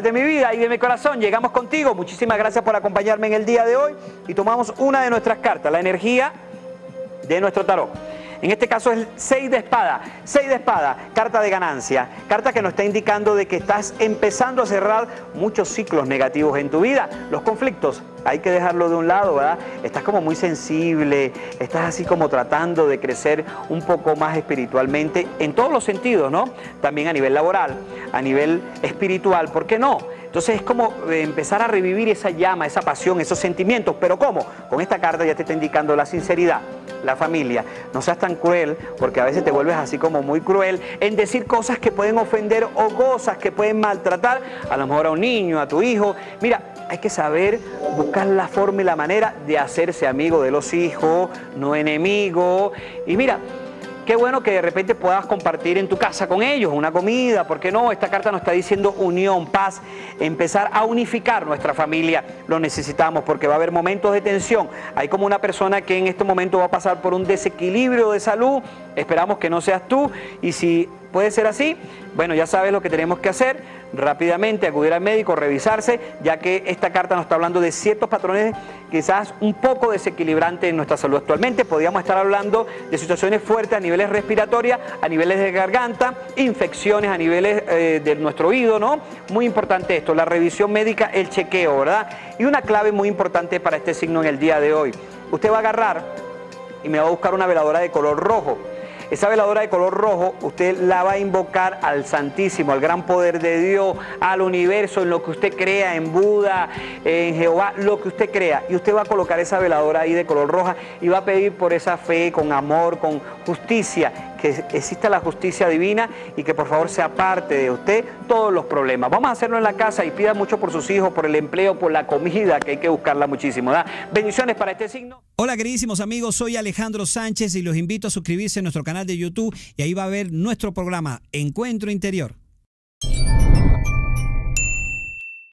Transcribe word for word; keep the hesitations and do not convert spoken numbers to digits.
mujer de mi vida y de mi corazón, llegamos contigo. Muchísimas gracias por acompañarme en el día de hoy. Y tomamos una de nuestras cartas, la energía de nuestro tarot. En este caso es el seis de espada. seis de espada, carta de ganancia. Carta que nos está indicando de que estás empezando a cerrar muchos ciclos negativos en tu vida. Los conflictos hay que dejarlo de un lado, ¿verdad? Estás como muy sensible, estás así como tratando de crecer un poco más espiritualmente en todos los sentidos, ¿no? También a nivel laboral, a nivel espiritual, ¿por qué no? Entonces es como empezar a revivir esa llama, esa pasión, esos sentimientos. ¿Pero cómo? Con esta carta ya te está indicando la sinceridad, la familia. No seas tan cruel, porque a veces te vuelves así como muy cruel en decir cosas que pueden ofender o cosas que pueden maltratar a lo mejor a un niño, a tu hijo. Mira, hay que saber buscar la forma y la manera de hacerse amigo de los hijos, no enemigo. Y mira, qué bueno que de repente puedas compartir en tu casa con ellos una comida, ¿por qué no? Esta carta nos está diciendo unión, paz, empezar a unificar nuestra familia. Lo necesitamos porque va a haber momentos de tensión. Hay como una persona que en este momento va a pasar por un desequilibrio de salud. Esperamos que no seas tú, y si puede ser así, bueno, ya sabes lo que tenemos que hacer. Rápidamente acudir al médico, revisarse, ya que esta carta nos está hablando de ciertos patrones quizás un poco desequilibrantes en nuestra salud actualmente. Podríamos estar hablando de situaciones fuertes a niveles respiratorios, a niveles de garganta, infecciones a niveles eh, de nuestro oído, ¿no? Muy importante esto, la revisión médica, el chequeo, ¿verdad? Y una clave muy importante para este signo en el día de hoy. Usted va a agarrar y me va a buscar una veladora de color rojo. Esa veladora de color rojo, usted la va a invocar al Santísimo, al gran poder de Dios, al universo, en lo que usted crea, en Buda, en Jehová, lo que usted crea. Y usted va a colocar esa veladora ahí de color roja y va a pedir por esa fe, con amor, con justicia, que exista la justicia divina y que por favor se aparte de usted todos los problemas. Vamos a hacerlo en la casa y pida mucho por sus hijos, por el empleo, por la comida, que hay que buscarla muchísimo, ¿verdad? Bendiciones para este signo. Hola queridísimos amigos, soy Alejandro Sánchez y los invito a suscribirse a nuestro canal de YouTube, y ahí va a ver nuestro programa Encuentro Interior.